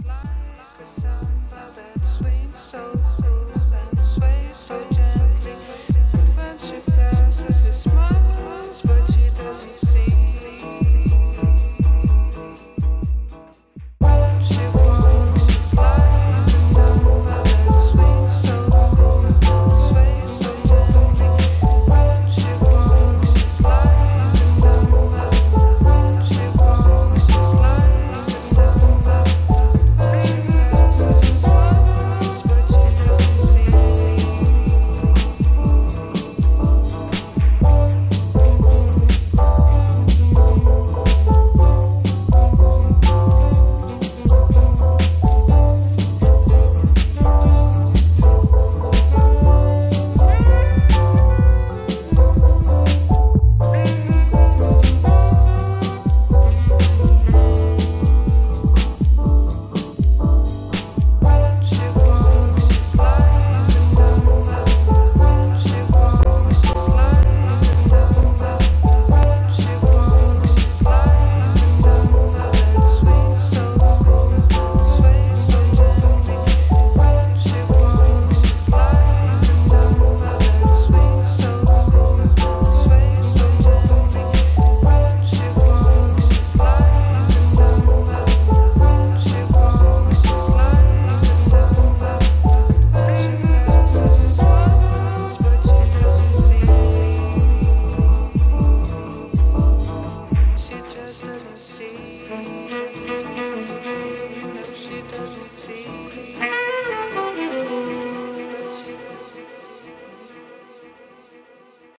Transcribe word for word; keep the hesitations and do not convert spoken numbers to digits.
slide.